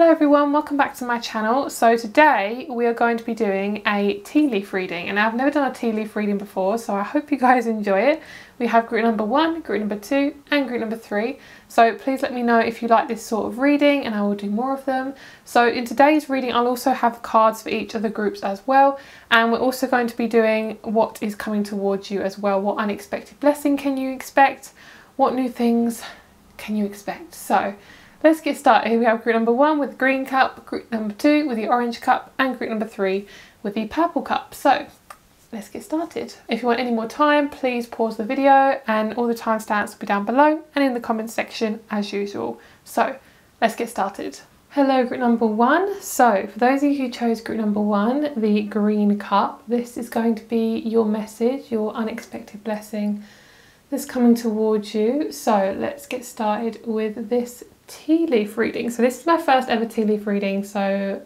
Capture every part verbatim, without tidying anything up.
Hello everyone, welcome back to my channel. So today we are going to be doing a tea leaf reading, and I've never done a tea leaf reading before, so I hope you guys enjoy it. We have group number one, group number two and group number three, so please let me know if you like this sort of reading and I will do more of them. So in today's reading I'll also have cards for each of the groups as well, and we're also going to be doing what is coming towards you as well. What unexpected blessing can you expect? What new things can you expect? So let's get started. Here we have group number one with the green cup, group number two with the orange cup, and group number three with the purple cup. So let's get started. If you want any more time, please pause the video, and all the timestamps will be down below and in the comments section as usual. So let's get started. Hello group number one. So for those of you who chose group number one, the green cup, this is going to be your message, your unexpected blessing that's coming towards you. So let's get started with this tea leaf reading. So this is my first ever tea leaf reading, so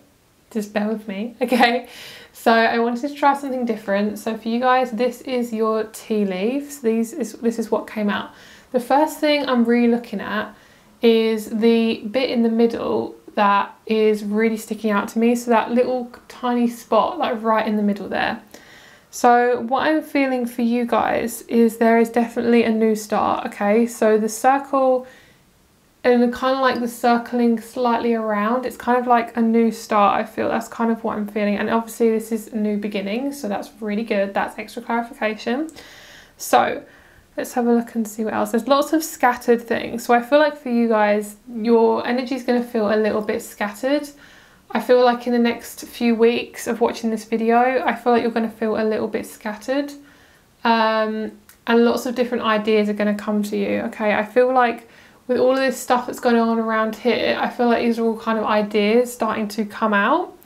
just bear with me, okay? So I wanted to try something different. So for you guys, this is your tea leaves. These is this is what came out. The first thing I'm really looking at is the bit in the middle that is really sticking out to me. So that little tiny spot, like right in the middle there. So what I'm feeling for you guys is there is definitely a new start, okay? So the circle and kind of like the circling slightly around, it's kind of like a new start. I feel that's kind of what I'm feeling, and obviously this is a new beginning, so that's really good. That's extra clarification. So let's have a look and see what else. There's lots of scattered things, so I feel like for you guys your energy is going to feel a little bit scattered. I feel like in the next few weeks of watching this video, I feel like you're going to feel a little bit scattered, um, and lots of different ideas are going to come to you, okay? I feel like with all of this stuff that's going on around here, I feel like these are all kind of ideas starting to come out.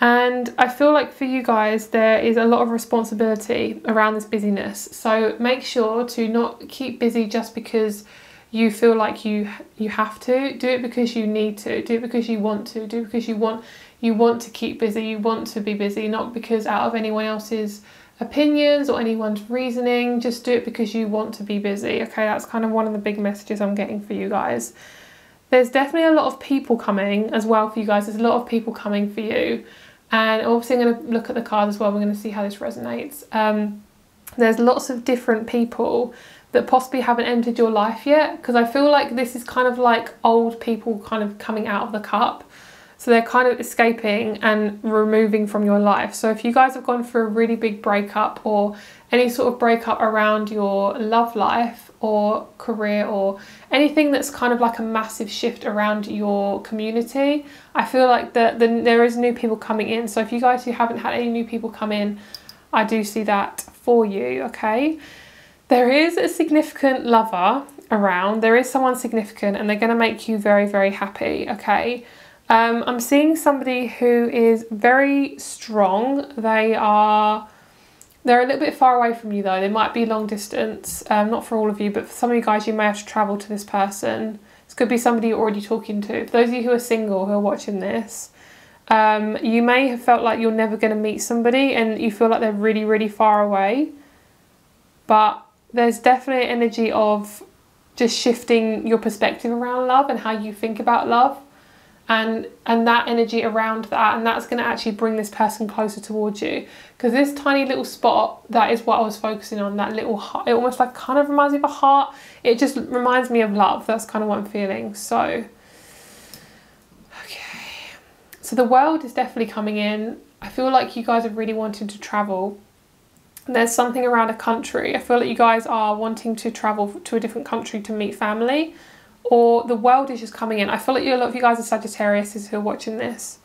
And I feel like for you guys, there is a lot of responsibility around this busyness. So make sure to not keep busy just because you feel like you you have to. Do it because you need to. Do it because you want to. Do it because you want, you want to keep busy. You want to be busy, not because out of anyone else's opinions or anyone's reasoning. Just do it because you want to be busy, okay? That's kind of one of the big messages I'm getting for you guys. There's definitely a lot of people coming as well for you guys. There's a lot of people coming for you, and obviously I'm going to look at the card as well. We're going to see how this resonates. Um there's lots of different people that possibly haven't entered your life yet, because I feel like this is kind of like old people kind of coming out of the cup. So they're kind of escaping and removing from your life. So if you guys have gone through a really big breakup or any sort of breakup around your love life or career or anything that's kind of like a massive shift around your community, I feel like that the, there is new people coming in. So if you guys who haven't had any new people come in, I do see that for you, okay? There is a significant lover around. There is someone significant, and they're going to make you very, very happy, okay? Um, I'm seeing somebody who is very strong. They are, they're a little bit far away from you though. They might be long distance, um, not for all of you, but for some of you guys, you may have to travel to this person. This could be somebody you're already talking to. For those of you who are single, who are watching this, um, you may have felt like you're never going to meet somebody and you feel like they're really, really far away. But there's definitely an energy of just shifting your perspective around love and how you think about love. And, and that energy around that, and that's going to actually bring this person closer towards you, because this tiny little spot, that is what I was focusing on, that little heart. It almost like kind of reminds me of a heart. It just reminds me of love. That's kind of what I'm feeling. So okay, so the world is definitely coming in. I feel like you guys are really wanting to travel. There's something around a country. I feel like you guys are wanting to travel to a different country to meet family, or the world is just coming in. I feel like you, a lot of you guys are Sagittarius who are watching this.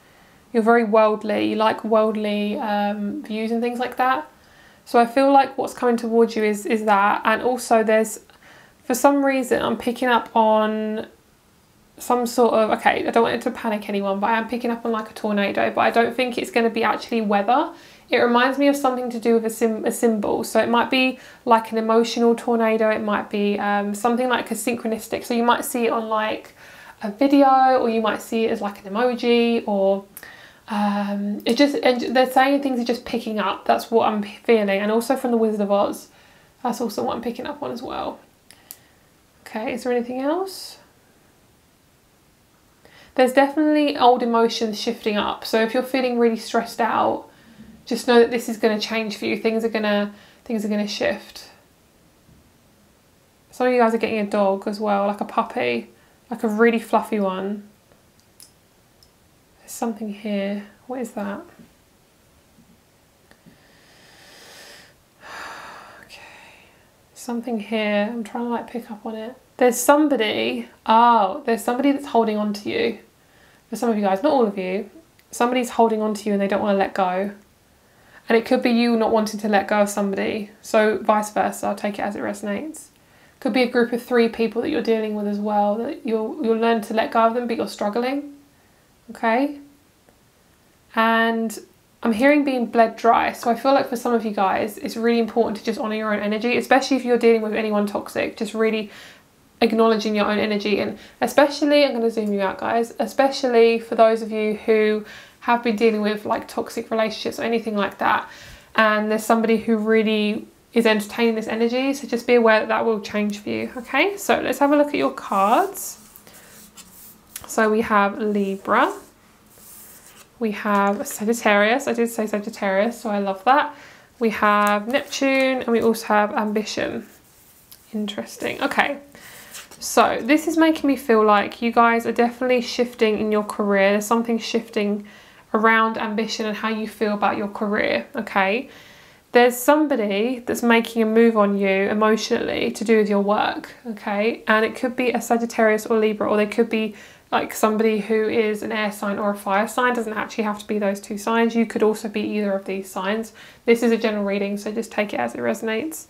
You're very worldly. You like worldly um, views and things like that. So I feel like what's coming towards you is, is that. And also there's, for some reason, I'm picking up on some sort of, okay, I don't want it to panic anyone, but I am picking up on like a tornado, but I don't think it's going to be actually weather. It reminds me of something to do with a, sim a symbol. So it might be like an emotional tornado. It might be um, something like a synchronistic. So you might see it on like a video, or you might see it as like an emoji, or um, it just, and they're saying things are just picking up. That's what I'm feeling. And also from the Wizard of Oz, that's also what I'm picking up on as well. Okay, is there anything else? there's definitely old emotions shifting up. So if you're feeling really stressed out, just know that this is going to change for you. Things are going to things are going to shift. Some of you guys are getting a dog as well, like a puppy, like a really fluffy one. There's something here. What is that? Okay. Something here. I'm trying to like pick up on it. There's somebody, oh, there's somebody that's holding on to you. For some of you guys, not all of you, somebody's holding on to you and they don't want to let go. And it could be you not wanting to let go of somebody. So vice versa, I'll take it as it resonates. Could be a group of three people that you're dealing with as well, that you'll, you'll learn to let go of them, but you're struggling, okay? And I'm hearing being bled dry. So I feel like for some of you guys, it's really important to just honour your own energy, especially if you're dealing with anyone toxic, just really acknowledging your own energy. And especially, I'm going to zoom you out guys, especially for those of you who have been dealing with like toxic relationships or anything like that, and there's somebody who really is entertaining this energy, so just be aware that that will change for you, okay? So let's have a look at your cards. So we have Libra, we have Sagittarius, I did say Sagittarius, so I love that. We have Neptune, and we also have Ambition. Interesting, okay. So this is making me feel like you guys are definitely shifting in your career. There's something shifting around ambition and how you feel about your career, okay? There's somebody that's making a move on you emotionally to do with your work, okay? And it could be a Sagittarius or Libra, or they could be like somebody who is an air sign or a fire sign. It doesn't actually have to be those two signs. You could also be either of these signs. This is a general reading, so just take it as it resonates.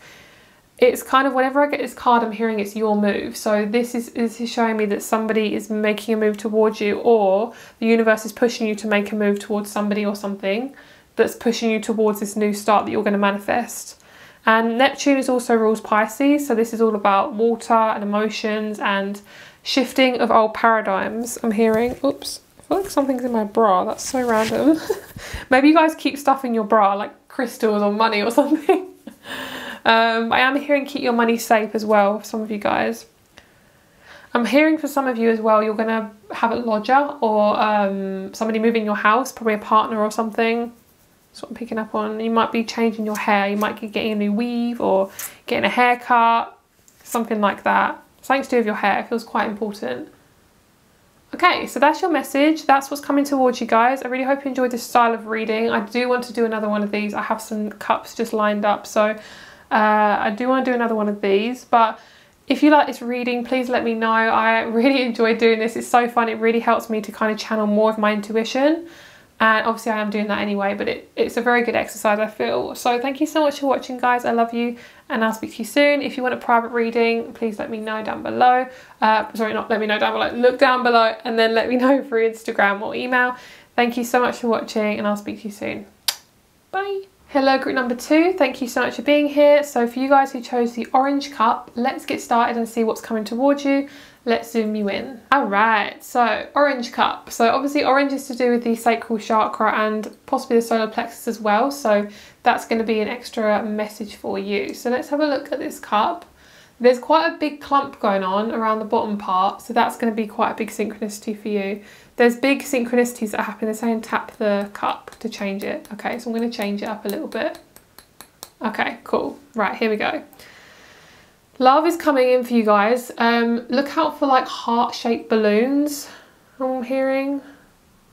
It's kind of, whenever I get this card, I'm hearing it's your move. So this is, this is showing me that somebody is making a move towards you, or the universe is pushing you to make a move towards somebody or something that's pushing you towards this new start that you're going to manifest. And Neptune is also rules Pisces. So this is all about water and emotions and shifting of old paradigms. I'm hearing, oops, I feel like something's in my bra. That's so random. Maybe you guys keep stuff in your bra, like crystals or money or something. Um, I am hearing keep your money safe as well for some of you guys. I'm hearing for some of you as well, you're going to have a lodger or um, somebody moving your house, probably a partner or something. That's what I'm picking up on. You might be changing your hair. You might be getting a new weave or getting a haircut, something like that. Something to do with your hair. It feels quite important. Okay, so that's your message. That's what's coming towards you guys. I really hope you enjoyed this style of reading. I do want to do another one of these. I have some cups just lined up, so... Uh, I do want to do another one of these, but if you like this reading, please let me know. I really enjoy doing this. It's so fun. It really helps me to kind of channel more of my intuition, and obviously I am doing that anyway, but it, it's a very good exercise, I feel. So thank you so much for watching guys. I love you, and I'll speak to you soon. If you want a private reading, please let me know down below. Uh, sorry, not let me know down below. Look down below and then let me know through Instagram or email. Thank you so much for watching, and I'll speak to you soon. Bye. Hello group number two, thank you so much for being here. So for you guys who chose the orange cup, let's get started and see what's coming towards you. Let's zoom you in. All right, so orange cup. So obviously orange is to do with the sacral chakra and possibly the solar plexus as well. So that's going to be an extra message for you. So let's have a look at this cup. There's quite a big clump going on around the bottom part. So that's going to be quite a big synchronicity for you. There's big synchronicities that happen. They're saying tap the cup to change it. Okay, so I'm going to change it up a little bit. Okay, cool. Right, here we go. Love is coming in for you guys. Um, look out for like heart-shaped balloons, I'm hearing.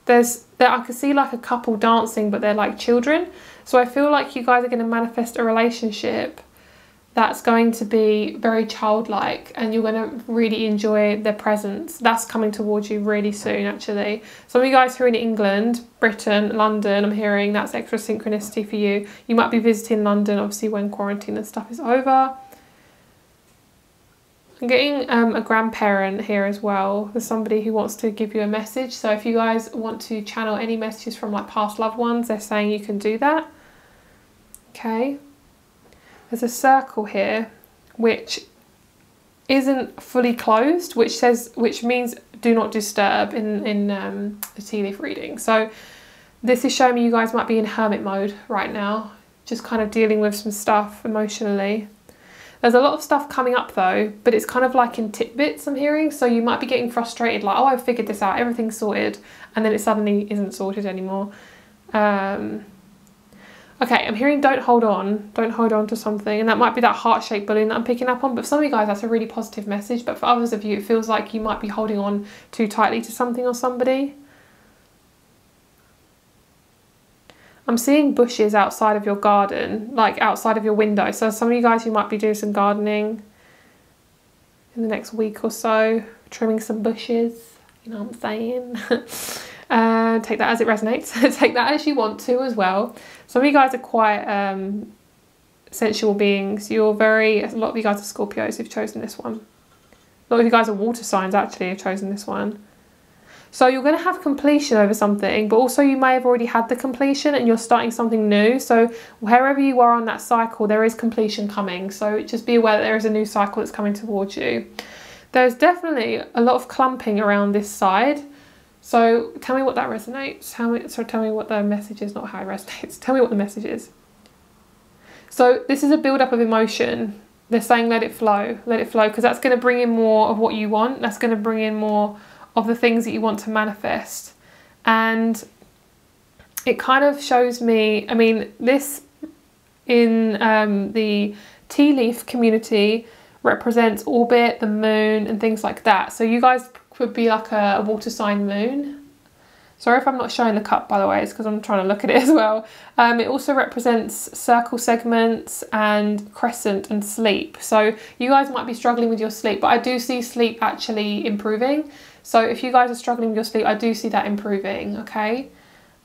There's, there, I can see like a couple dancing, but they're like children. So I feel like you guys are going to manifest a relationship that's going to be very childlike, and you're going to really enjoy their presence. That's coming towards you really soon, actually. Some of you guys who are in England, Britain, London, I'm hearing that's extra synchronicity for you. You might be visiting London, obviously, when quarantine and stuff is over. I'm getting um, a grandparent here as well. There's somebody who wants to give you a message. So if you guys want to channel any messages from like past loved ones, they're saying you can do that. Okay. There's a circle here which isn't fully closed, which says, which means do not disturb in, in um, the tea leaf reading. So this is showing me you guys might be in hermit mode right now, just kind of dealing with some stuff emotionally. There's a lot of stuff coming up though, but it's kind of like in tidbits I'm hearing, so you might be getting frustrated like, oh, I've figured this out, everything's sorted, and then it suddenly isn't sorted anymore. Um, okay, I'm hearing don't hold on, don't hold on to something, and that might be that heart-shaped balloon that I'm picking up on, but for some of you guys that's a really positive message, but for others of you it feels like you might be holding on too tightly to something or somebody. I'm seeing bushes outside of your garden, like outside of your window. So some of you guys who might be doing some gardening in the next week or so, trimming some bushes, you know what I'm saying? uh, take that as it resonates. Take that as you want to as well. Some of you guys are quite um, sensual beings. You're very, a lot of you guys are Scorpios who've chosen this one. A lot of you guys are water signs actually have chosen this one. So you're going to have completion over something, but also you may have already had the completion and you're starting something new. So wherever you are on that cycle, there is completion coming. So just be aware that there is a new cycle that's coming towards you. There's definitely a lot of clumping around this side. So tell me what that resonates. Tell me, so tell me what the message is, not how it resonates. Tell me what the message is. So this is a build-up of emotion. They're saying let it flow, let it flow, because that's going to bring in more of what you want. That's going to bring in more of the things that you want to manifest. And it kind of shows me, I mean, this in um, the tea leaf community represents orbit, the moon and things like that. So you guys could be like a, a water sign moon. Sorry if I'm not showing the cup, by the way, it's because I'm trying to look at it as well. Um, it also represents circle segments and crescent and sleep. So you guys might be struggling with your sleep, but I do see sleep actually improving. So if you guys are struggling with your sleep, I do see that improving, okay?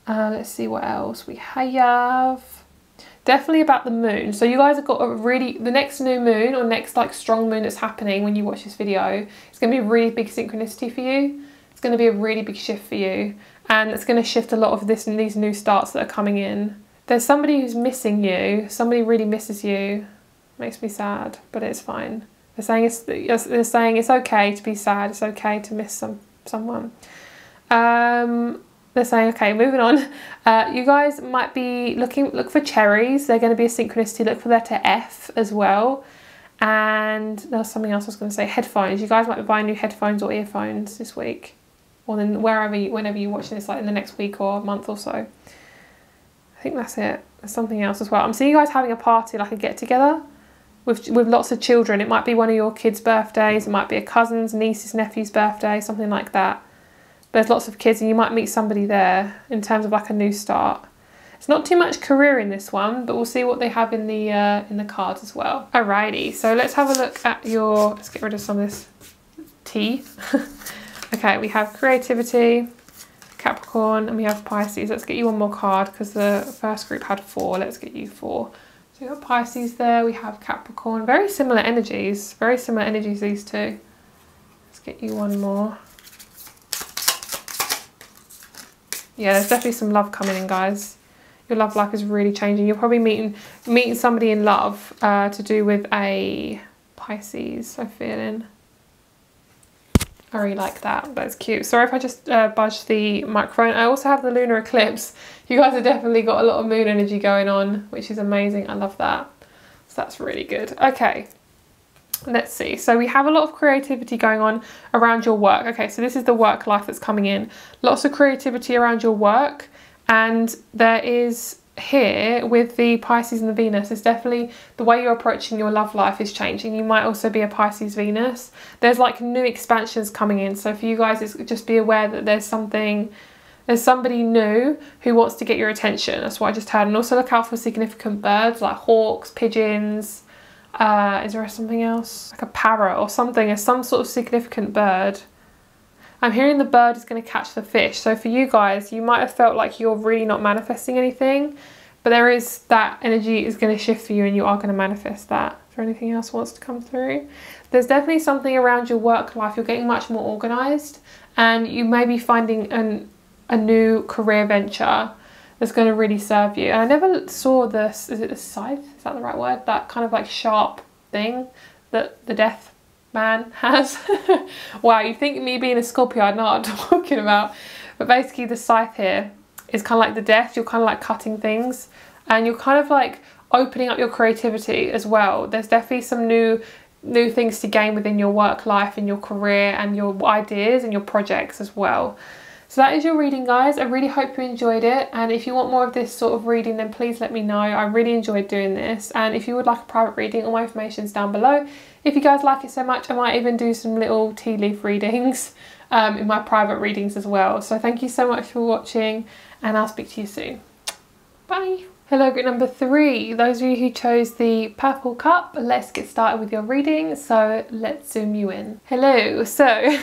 Uh, let's see what else we have. Definitely about the moon. So you guys have got a really, the next new moon or next like strong moon that's happening when you watch this video, it's going to be a really big synchronicity for you. It's going to be a really big shift for you. And it's going to shift a lot of this and these new starts that are coming in. There's somebody who's missing you. Somebody really misses you. Makes me sad, but it's fine. They're saying it's, they're saying it's okay to be sad. It's okay to miss some someone. Um, they're saying, okay, moving on. Uh, you guys might be looking, look for cherries. They're going to be a synchronicity. Look for letter F as well. And there's something else I was going to say. Headphones. You guys might be buying new headphones or earphones this week. Or then wherever you, whenever you're watching this, like in the next week or month or so. I think that's it. There's something else as well. I'm seeing you guys having a party, like a get together with, with lots of children. It might be one of your kids' birthdays. It might be a cousin's, niece's, nephew's birthday, something like that. There's lots of kids and you might meet somebody there in terms of like a new start. It's not too much career in this one, but we'll see what they have in the, uh, in the cards as well. Alrighty, so let's have a look at your, let's get rid of some of this tea. Okay, we have creativity, Capricorn, and we have Pisces. Let's get you one more card because the first group had four. Let's get you four. So we got Pisces there, we have Capricorn. Very similar energies, very similar energies, these two. Let's get you one more. Yeah, there's definitely some love coming in, guys. Your love life is really changing. You're probably meeting, meeting somebody in love uh, to do with a Pisces, I'm feeling. I really like that. That's cute. Sorry if I just uh, budged the microphone. I also have the lunar eclipse. You guys have definitely got a lot of moon energy going on, which is amazing. I love that. So that's really good. Okay, let's see. So we have a lot of creativity going on around your work. Okay, so this is the work life that's coming in. Lots of creativity around your work. And there is here with the Pisces and the Venus, is definitely the way you're approaching your love life is changing. You might also be a Pisces Venus. There's like new expansions coming in, so for you guys it's just be aware that there's something, there's somebody new who wants to get your attention. That's what I just heard. And also look out for significant birds like hawks, pigeons, uh is there something else like a parrot or something, as some sort of significant bird. I'm hearing the bird is going to catch the fish. So for you guys, you might have felt like you're really not manifesting anything, but there is that energy is going to shift for you and you are going to manifest that. Is there anything else wants to come through? There's definitely something around your work life. You're getting much more organised and you may be finding an, a new career venture that's going to really serve you. And I never saw this, is it the scythe? Is that the right word? That kind of like sharp thing that the death man has. Wow, you think me being a Scorpio, I know what I'm talking about. But basically the scythe here is kind of like the death. You're kind of like cutting things and you're kind of like opening up your creativity as well. There's definitely some new new things to gain within your work life and your career and your ideas and your projects as well. So that is your reading, guys. I really hope you enjoyed it, and if you want more of this sort of reading, then please let me know. I really enjoyed doing this, and if you would like a private reading, all my information's down below. If you guys like it so much, I might even do some little tea leaf readings um, in my private readings as well. So thank you so much for watching, and I'll speak to you soon. Bye. Hello group number three, those of you who chose the purple cup, let's get started with your reading. So let's zoom you in. Hello, so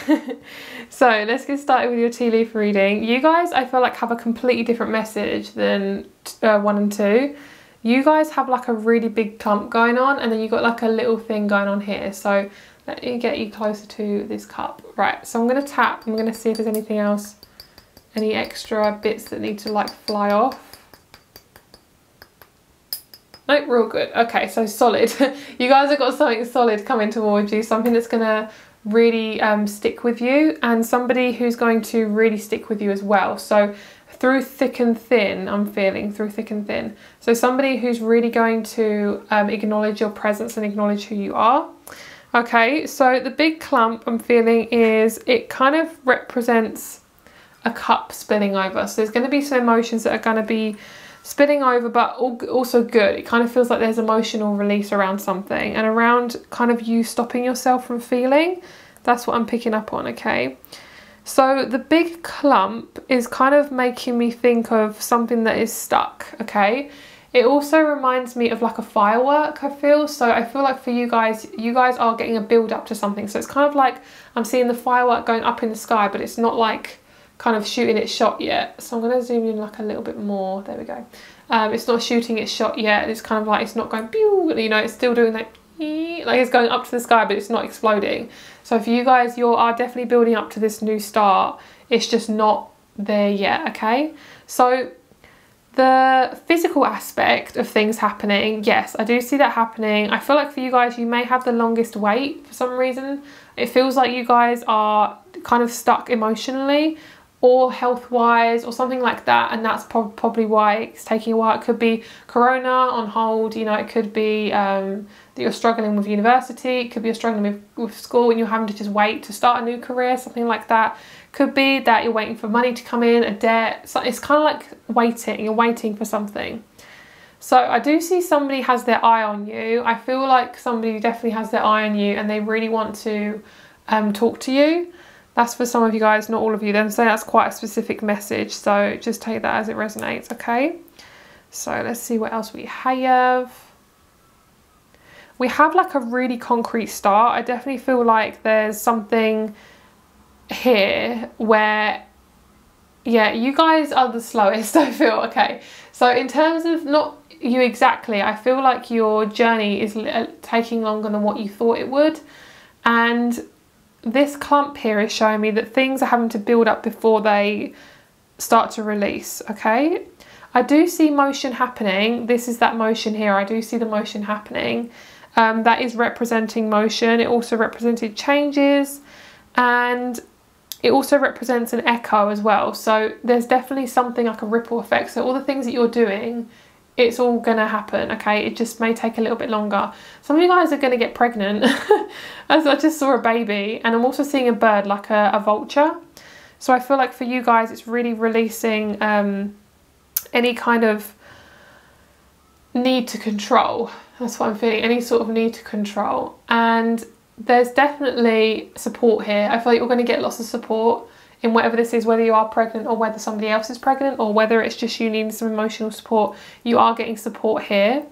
so let's get started with your tea leaf reading. You guys, I feel like, have a completely different message than uh, one and two. You guys have like a really big clump going on, and then you got like a little thing going on here. So let me get you closer to this cup. Right, so I'm gonna tap, I'm gonna see if there's anything else, any extra bits that need to like fly off. Nope, real good. Okay, so solid. You guys have got something solid coming towards you, something that's gonna really um, stick with you, and somebody who's going to really stick with you as well. So through thick and thin, I'm feeling, through thick and thin. So somebody who's really going to um, acknowledge your presence and acknowledge who you are. Okay, so the big clump I'm feeling is, it kind of represents a cup spilling over. So there's gonna be some emotions that are gonna be spilling over, but also good. It kind of feels like there's emotional release around something and around kind of you stopping yourself from feeling. That's what I'm picking up on, okay? So the big clump is kind of making me think of something that is stuck, okay? It also reminds me of like a firework, I feel. So I feel like for you guys, you guys are getting a build up to something. So it's kind of like I'm seeing the firework going up in the sky, but it's not like kind of shooting its shot yet. So I'm going to zoom in like a little bit more. There we go. Um, it's not shooting its shot yet. It's kind of like, it's not going pew, you know, it's still doing that, like it's going up to the sky, but it's not exploding. So for you guys, you are definitely building up to this new start. It's just not there yet, okay? So the physical aspect of things happening, yes, I do see that happening. I feel like for you guys, you may have the longest wait for some reason. It feels like you guys are kind of stuck emotionally, or health-wise, or something like that, and that's pro probably why it's taking a while. It could be corona on hold, you know, it could be um, that you're struggling with university, it could be you're struggling with, with school and you're having to just wait to start a new career, something like that. Could be that you're waiting for money to come in, a debt, so it's kind of like waiting, you're waiting for something. So I do see somebody has their eye on you. I feel like somebody definitely has their eye on you and they really want to um, talk to you. That's for some of you guys, not all of you. Then say that's quite a specific message, so just take that as it resonates, okay? So let's see what else we have. We have like a really concrete start. I definitely feel like there's something here where, yeah, you guys are the slowest, I feel, okay? So in terms of not you exactly, I feel like your journey is taking longer than what you thought it would, and this clump here is showing me that things are having to build up before they start to release, okay? I do see motion happening. This is that motion here. I do see the motion happening. Um, that is representing motion. It also represented changes, and it also represents an echo as well. So there's definitely something like a ripple effect. So all the things that you're doing, it's all gonna happen, okay? It just may take a little bit longer. Some of you guys are gonna get pregnant. As I just saw a baby, and I'm also seeing a bird, like a, a vulture. So I feel like for you guys, it's really releasing um, any kind of need to control. That's what I'm feeling, any sort of need to control. And there's definitely support here. I feel like you're gonna get lots of support in whatever this is, whether you are pregnant or whether somebody else is pregnant or whether it's just you needing some emotional support, you are getting support here.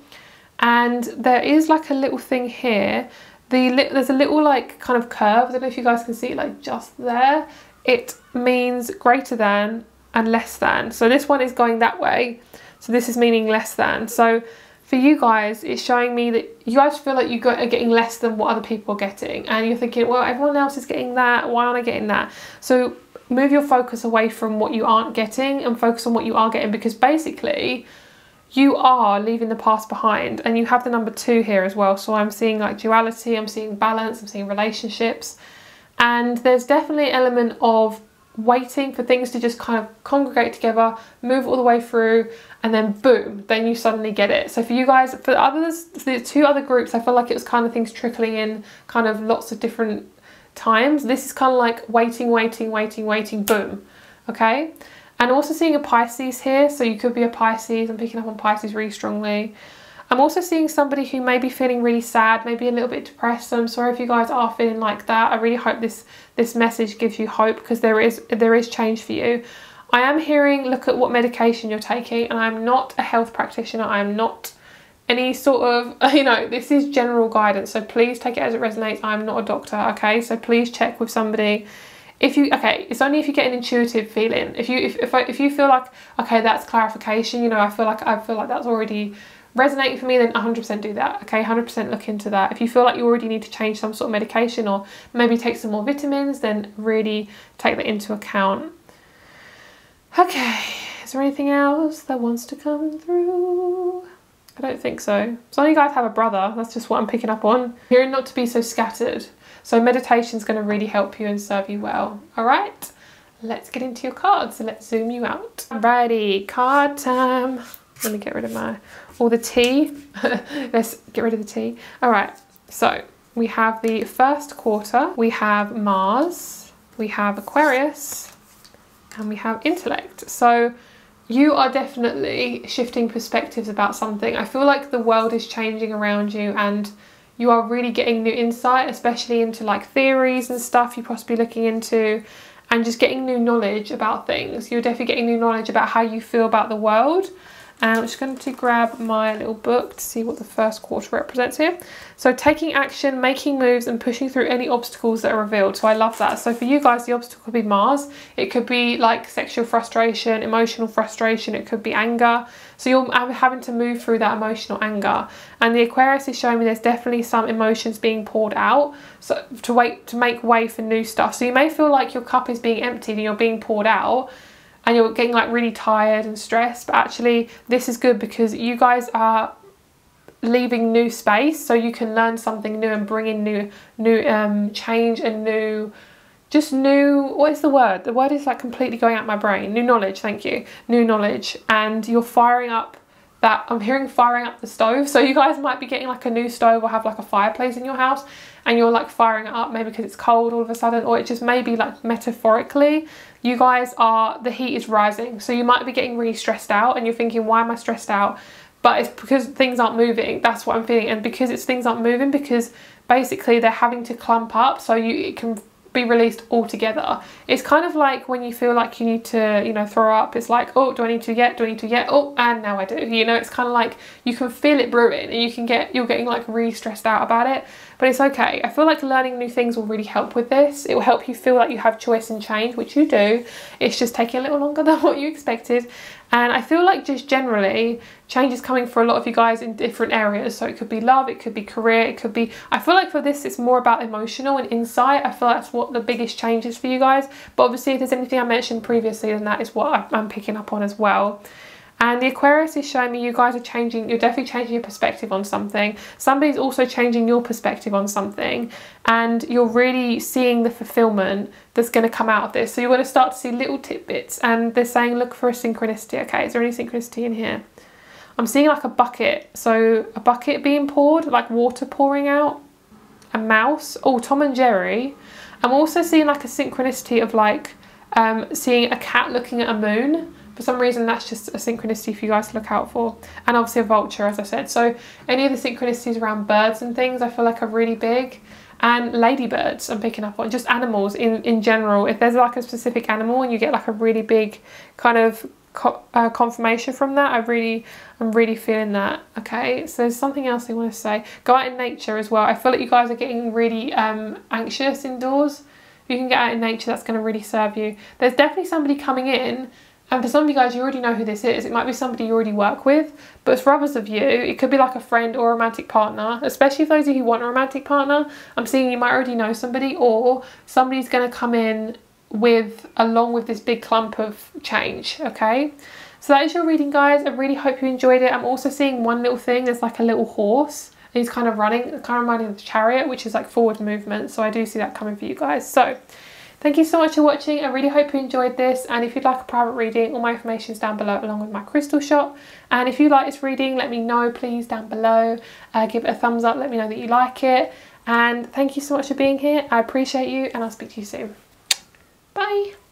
And there is like a little thing here. The li there's a little like kind of curve. I don't know if you guys can see it, like just there. It means greater than and less than. So this one is going that way. So this is meaning less than. So for you guys, it's showing me that you guys feel like you are getting less than what other people are getting. And you're thinking, well, everyone else is getting that. Why aren't I getting that? So move your focus away from what you aren't getting and focus on what you are getting, because basically you are leaving the past behind. And you have the number two here as well. So I'm seeing like duality, I'm seeing balance, I'm seeing relationships. And there's definitely an element of waiting for things to just kind of congregate together, move all the way through, and then boom, then you suddenly get it. So for you guys, for others, for the two other groups, I feel like it was kind of things trickling in kind of lots of different times. This is kind of like waiting, waiting, waiting, waiting, boom, okay? And also seeing a Pisces here, so you could be a Pisces. I'm picking up on Pisces really strongly. I'm also seeing somebody who may be feeling really sad, maybe a little bit depressed. So I'm sorry if you guys are feeling like that. I really hope this this message gives you hope, because there is there is change for you. I am hearing, look at what medication you're taking, and I'm not a health practitioner. I'm not any sort of, you know, this is general guidance. So please take it as it resonates. I'm not a doctor, okay? So please check with somebody. If you, okay, it's only if you get an intuitive feeling. If you if if, I, if you feel like, okay, that's clarification, you know, I feel like I feel like that's already resonating for me, then one hundred percent do that, okay? one hundred percent look into that. If you feel like you already need to change some sort of medication or maybe take some more vitamins, then really take that into account. Okay, is there anything else that wants to come through? I don't think so. So you guys have a brother, that's just what I'm picking up on. Hearing not to be so scattered. So meditation's gonna really help you and serve you well, all right? Let's get into your cards, so let's zoom you out. Alrighty, card time. Let me get rid of my, all the tea. Let's get rid of the tea. All right, so we have the first quarter, we have Mars, we have Aquarius, and we have intellect. So you are definitely shifting perspectives about something. I feel like the world is changing around you and you are really getting new insight, especially into like theories and stuff you're possibly looking into, and just getting new knowledge about things. You're definitely getting new knowledge about how you feel about the world. And I'm just going to grab my little book to see what the first quarter represents here. So taking action, making moves, and pushing through any obstacles that are revealed. So I love that. So for you guys, the obstacle could be Mars. It could be like sexual frustration, emotional frustration. It could be anger. So you're having to move through that emotional anger. And the Aquarius is showing me there's definitely some emotions being poured out, so to wait to make way for new stuff. So you may feel like your cup is being emptied and you're being poured out, and you're getting like really tired and stressed, but actually this is good because you guys are leaving new space so you can learn something new and bring in new new um change and new, just new, what is the word? The word is like completely going out my brain. New knowledge, thank you. New knowledge. And you're firing up that, I'm hearing firing up the stove. So you guys might be getting like a new stove or have like a fireplace in your house, and you're like firing it up, maybe because it's cold all of a sudden, or it just maybe like metaphorically, you guys are, the heat is rising. So you might be getting really stressed out and you're thinking, why am I stressed out? But it's because things aren't moving. That's what I'm feeling. And because it's things aren't moving, because basically they're having to clump up so you it can be released altogether. It's kind of like when you feel like you need to, you know, throw up. It's like, oh, do I need to get? Do I need to get? Oh, and now I do. You know, it's kind of like you can feel it brewing, and you can get, you're getting like really stressed out about it. But it's okay. I feel like learning new things will really help with this. It will help you feel like you have choice and change, which you do. It's just taking a little longer than what you expected. And I feel like just generally change is coming for a lot of you guys in different areas. So it could be love, it could be career, it could be, I feel like for this it's more about emotional and insight. I feel like that's what the biggest change is for you guys. But obviously if there's anything I mentioned previously, then that is what I'm picking up on as well. And the Aquarius is showing me you guys are changing, you're definitely changing your perspective on something. Somebody's also changing your perspective on something, and you're really seeing the fulfillment that's going to come out of this. So you're going to start to see little tidbits, and they're saying look for a synchronicity. Okay, is there any synchronicity in here? I'm seeing like a bucket, so a bucket being poured, like water pouring out, a mouse, oh, Tom and Jerry. I'm also seeing like a synchronicity of like um, seeing a cat looking at a moon. For some reason, that's just a synchronicity for you guys to look out for. And obviously a vulture, as I said. So any of the synchronicities around birds and things, I feel like are really big. And ladybirds, I'm picking up on. Just animals in, in general. If there's like a specific animal and you get like a really big kind of co uh, confirmation from that, I really, I'm really feeling that. Okay, so there's something else I want to say. Go out in nature as well. I feel like you guys are getting really um, anxious indoors. If you can get out in nature, that's going to really serve you. There's definitely somebody coming in. And for some of you guys, you already know who this is. It might be somebody you already work with. But for others of you, it could be like a friend or a romantic partner. Especially for those of you who want a romantic partner. I'm seeing you might already know somebody. Or somebody's going to come in with, along with this big clump of change. Okay. So that is your reading, guys. I really hope you enjoyed it. I'm also seeing one little thing. There's like a little horse. And he's kind of running. Kind of reminding of the chariot, which is like forward movement. So I do see that coming for you guys. So Thank you so much for watching. I really hope you enjoyed this, and if you'd like a private reading, all my information is down below along with my crystal shop. And if you like this reading, let me know please down below. Uh, give it a thumbs up, let me know that you like it, and thank you so much for being here. I appreciate you, and I'll speak to you soon. Bye.